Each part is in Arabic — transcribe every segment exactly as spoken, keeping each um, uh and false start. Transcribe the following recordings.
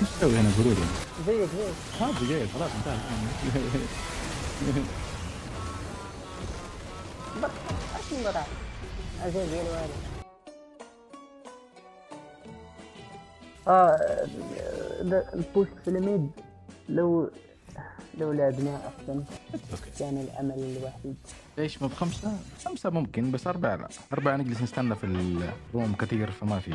ايش تسوي انا برود زيك زيك عادي جاي خلاص انتهى بس ايش مرة ازيد الوالد اه البوش في الميد لو لو لعبنا احسن كان الامل الوحيد. ليش مو بخمسه؟ خمسه ممكن بس اربعه لا، اربعه نجلس نستنى في الروم كثير فما في.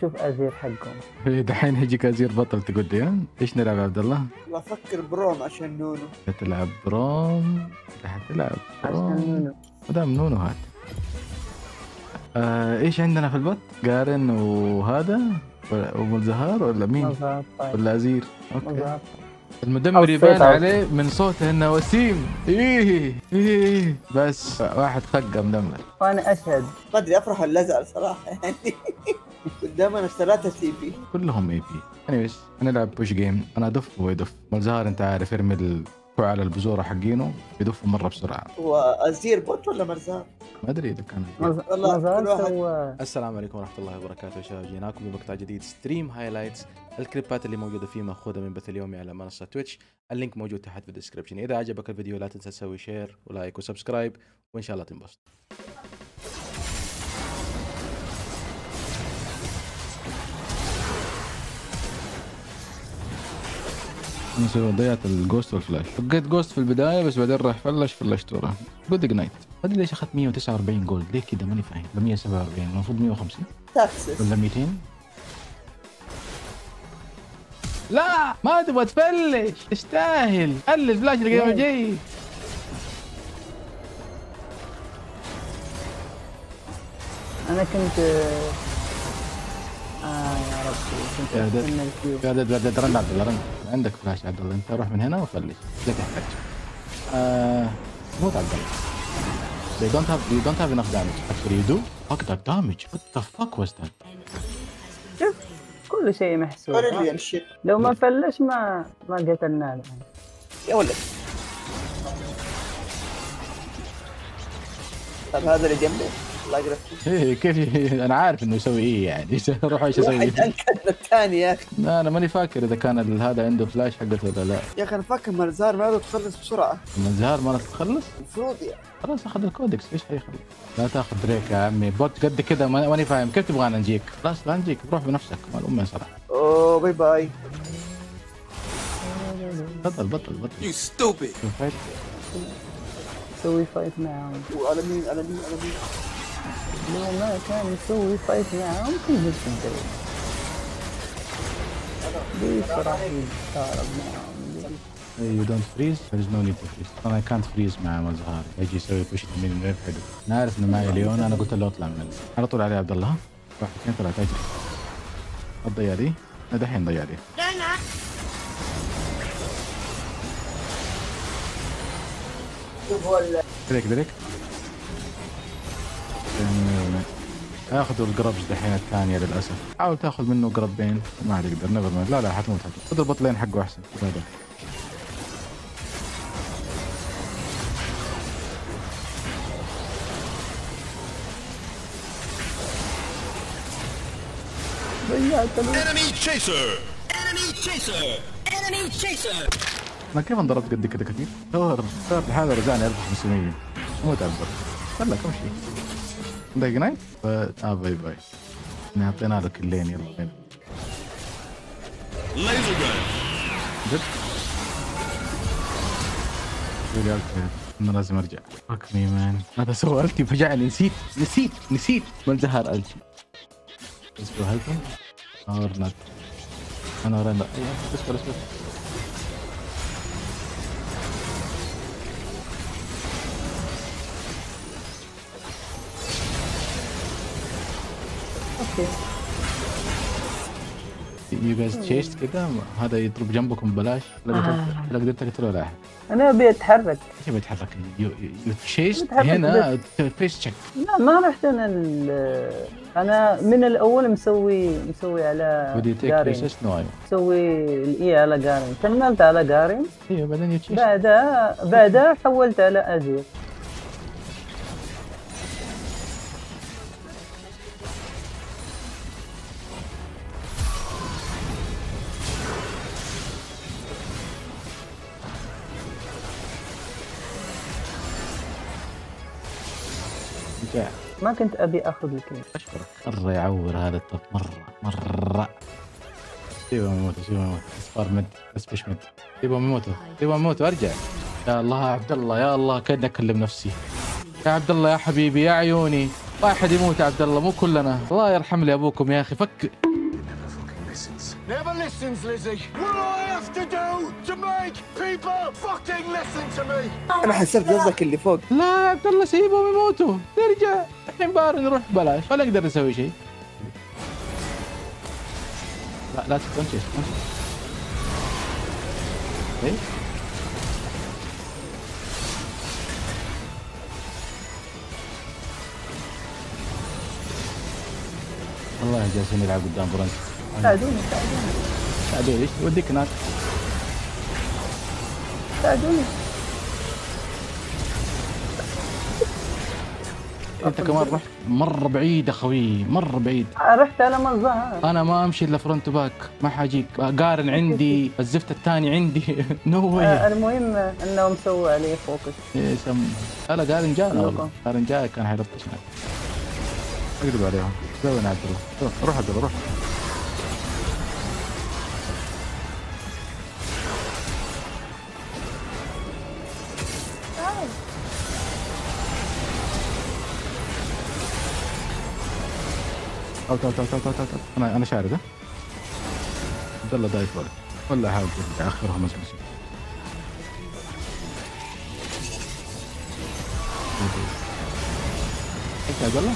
شوف ازير حقهم. دحين هيجيك ازير بطل تقول لي ها؟ ايش نلعب يا عبد الله؟ والله افكر بروم عشان نونو. تلعب بروم؟ حتلعب بروم عشان نونو. ما دام نونو هات. آه ايش عندنا في البط؟ قارن وهذا؟ وملزهار ولا مين؟ ولا ازير؟ اوكي. المدمر يبان عليه من صوته انه وسيم. ايه ايه بس واحد خقه مدمر. انا اشهد. ما ادري افرح ولا ازعل صراحه يعني. قدامنا ثلاثة سي بي كلهم اي بي. انيويز هنلعب بوش جيم، انا ادف وهو يدف. ملزهار انت عارف يرمي الكوع على البزوره حقينه يدفوا مره بسرعه. وازير بوت ولا مرزان؟ ما ادري اذا كان والله. السلام عليكم ورحمه الله وبركاته يا شباب، جيناكم بمقطع جديد ستريم هايلايتس. الكليبات اللي موجوده فيه ماخوذه من بث اليومي على منصه تويتش، اللينك موجود تحت في الديسكربشن. اذا عجبك الفيديو لا تنسى تسوي شير ولايك وسبسكرايب وان شاء الله تنبسط. ضيعت الجوست والفلاش، لقيت جوست في البدايه بس بعدين راح فلش فلشت وراه. جود اجنايت. ما ادري ليش اخذت مية وتسعة وأربعين جولد، ليه كذا ماني فاهم؟ ب مية وسبعة وأربعين المفروض مية وخمسين تاكسس ولا ميتين؟ لا ما تبغى تفلش، تستاهل، قلل الفلاش اللي قاعد جاي. انا كنت آه يا ربي كنت استنى الكيو. يا دد يا دد رن عبد الله رن، عندك فلاش عبد الله انت، روح من هنا وفلش، لا تحتاج. آه موت عبد الله. They don't have they don't have enough damage. Actually you do. Fuck that damage. What the fuck was that? شوف كل شيء محسوب. لو ما فلش ما ما قتلناه الحين. يا ولد. طب هذا اللي جنبه الله يقرفه. ايه كيف انا عارف انه يسوي ايه يعني، روح ايش يسوي؟ واحد الثاني يا اخي. لا انا ماني فاكر اذا كان هذا عنده فلاش حقته ولا لا. يا اخي انا فاكر مالزهار ما تخلص بسرعه. مالزهار ما تخلص؟ المفروض يعني. خلاص اخذ الكودكس ايش حيخلي؟ لا تاخذ بريك يا عمي، بوت قد كذا ماني فاهم كيف تبغانا نجيك؟ خلاص لا نجيك، روح بنفسك مال امي صراحه. اوه باي باي. بطل بطل بطل. يو ستوبيد. سوي فايت معاهم. وعلى مين على مين على مين؟ لو ما كان يسوي فايت معاهم كيف يسوي؟ ليش راح يتضارب معاهم؟ You don't freeze, there is no need to freeze. أنا can't freeze مع مزهار، يجي يسوي بوش من من يبعده. أنا عارف إنه معي ليون، أنا قلت له اطلع من على طول عليه عبد الله. واحد اثنين ثلاثة اجري. هتضيع دي؟ أنا دحين ضيع دي. دريك دريك. اخذوا القربش دحين الثانيه للاسف، حاول تاخذ منه قربين ما عاد يقدر. نيفر مايند، لا لا حتموت حتموت، خذ البطلين حقه احسن. هذا انمي تشيسر انمي تشيسر انمي تشيسر. انا كيف انضربت قد كذا كثير؟ صار صار لحاله رجعني اربح خمسمية مو تعبر. خلك امشي. عندك نايت؟ اه باي باي. اعطينا له كلين يلا بينا. ليزر جان. جد؟ انا لازم ارجع. فك مي مان. هذا سوى التي فجعني نسيت نسيت نسيت ملزهر التي. اسكو هلكم؟ اور نت. انا رن. اصبر اصبر. You guys chased كده هذا يضرب جنبكم ببلاش. لا قدرت لا قدرت اقتله ولا احد. انا ابي اتحرك. كيف بتحرك؟ يو تشيست هنا فيس تشيك. لا ما رحت انا انا من الاول مسوي مسوي على جارين. مسوي الاي على جارين، كملت على جارين. ايوه بعدين يو تشيست. بعدها بعدها حولت على ازير. رجع. ما كنت ابي اخذ الكلمة. اشكرك. مرة يعور هذا الطب مرة مرة. سيبه يموتوا سيبه يموت اصفار مد اسبش مد. سيبه يموتوا سيبه يموتوا ارجع. يا الله يا عبد الله يا الله كأني اكلم نفسي. يا عبد الله يا حبيبي يا عيوني. واحد يموت يا عبد الله مو كلنا. الله يرحم لي ابوكم يا اخي فك. Never listens, Lizzie. What do I have to do to make people fucking listen to me? أنا حسبت قصدك اللي فوق. لا يا عبد الله سيبهم يموتوا، نرجع، الحين بار نروح بلاش، ولا نقدر نسوي شيء. لا لا تمشي تمشي. إيه؟ والله جالسين يلعب قدام برنس. ساعدوني ساعدوني ساعدوني ايش؟ وديك هناك ساعدوني انت كمان رحت مره بعيد اخوي مره بعيد رحت انا من ظهر انا ما امشي الا فرونت باك ما حاجيك قارن عندي الزفت الثاني عندي نو واي المهم انهم سووا علي فوكس ايه سم انا قارن جاي قارن جاي كان حيلطشنا اقلب عليهم سوينا عبد الله روح عبد الله روح تعال تعال تعال تعال تعال انا انا شارد ها عبد الله دايف ورا ولا احاول اخرها مزمزه انت عبد الله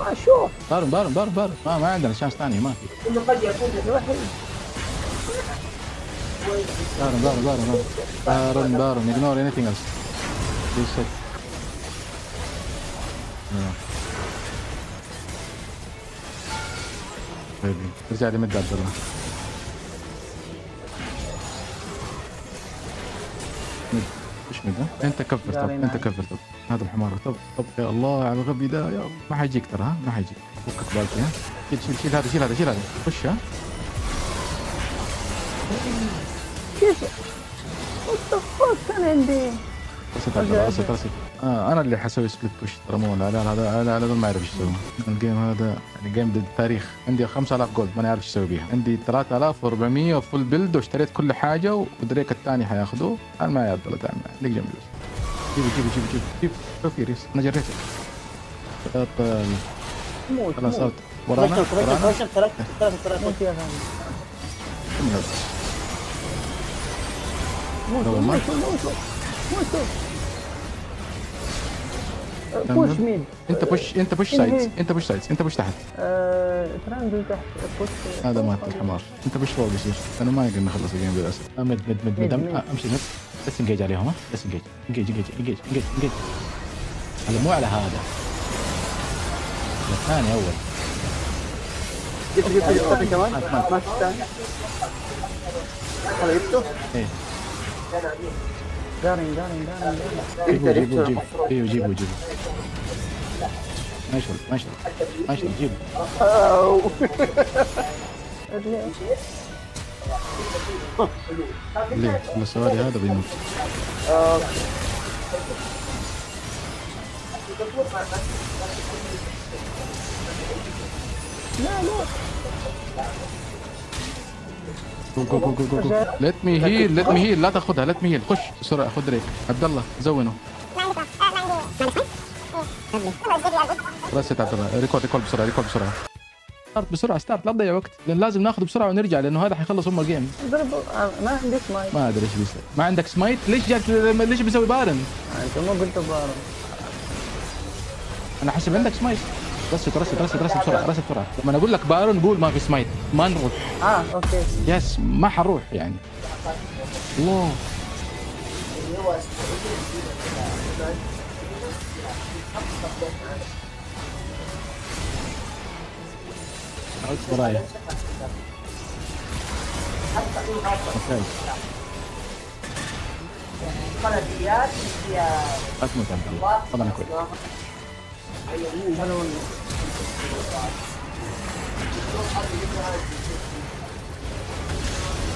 ما شوف بارم بارم بارم بارم ما ما عندنا شانس ثانيه ما في انه قد يكون الواحد بارم بارم بارم بارم بارم ignore anything else reset طيبين ارجع لي مد عبد الله مد ايش مد انت كفر طب انت كفر طب هذا الحمار طب طب يا الله على الغبي ده يا ما حيجيك ترى ها ما حيجيك فكك بالك ها شيل شيل شيل هذا شيل هذا شيل هذا خش ها كيف وات ذا انا عندي رصد عبد الله رصد رصد آه انا اللي حسوي سبليت بوش ترى مو لا لا لا لا لا ما اعرف ايش اسوي الجيم هذا الجيم ضد التاريخ عندي خمسة آلاف جولد ماني عارف ايش اسوي بيها عندي ثلاثة آلاف وأربعمية فول بيلد واشتريت كل حاجه ودريك الثاني حياخذوه انا ما يعرف ولا تعمل ليك جنب جوز جيبوا جيبوا جيبوا جيبوا جيبوا شوف في ريس انا جريته اطل موت خلاص صوت ورانا ورانا ثلاثة ثلاثة موت موت بوش مين؟ انت بوش انت بوش سايدز انت بوش سايدز انت بوش تحت ااا ترانزل تحت بوش هذا مات الحمار انت بوش فوق يصير انا ما يقدر نخلص الجيم للاسف مد مد مد مد امشي مد بس انجيج عليهم ها بس انجيج انجيج انجيج انجيج انجيج هذا مو على هذا الثاني اول جبت جبت اوكي كمان مات الثاني هذا جبته؟ ايه دارين دارين دارين دارين جيبوا جيبوا جيبوا جيبوا جيبوا ما يشغل ما يشغل ما يشغل جيبوا ليه لما سوالي هذا بيموت لا لا جو جو جو جو جو ليت مي هيل ليت مي هيل لا تاخذها ليت مي هيل خش بسرعه خذ ريك عبد الله زونه راسيت عبد الله ريكول ريكول بسرعه ريكول بسرعه ستارت بسرعه ستارت لا تضيع وقت لان لازم ناخذ بسرعه ونرجع لانه هذا حيخلص هم الجيم ما عندي سمايت ما ادري ايش بيصير ما عندك سمايت ليش جاك ليش بيسوي بارن انت مو قلت بارن انا حسب عندك سمايت رصد رصد رصد رصد بسرعه رصد بسرعه لما انا اقول لك بارون قول ما في سمايت ما نروح اه اوكي يس ما حنروح يعني الله عود ورايا اوكي اسمع كلام طبعا كويس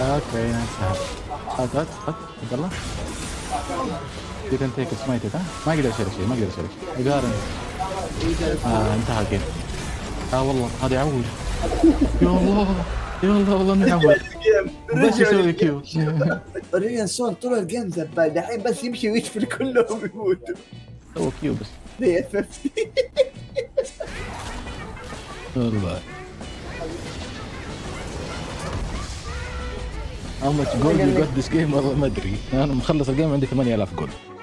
اوكي نعم هات هات هات عبد الله You can take a smite it, ها؟ ما اقدر اشيل شيء، ما اقدر اشيل شيء. يقارن. آه انتهى الجيم. اه والله هذا يعوج. يا الله يا الله والله انه يعوج. بس يسوي كيو. ريان سون طول الجيم زبال، دحين بس يمشي ويشفل كلهم يموتوا. سوى كيو بس. ليه اساسي؟ والله. How much gold you got this game والله ما ادري، انا مخلص الجيم عندي ثمانية آلاف جولد.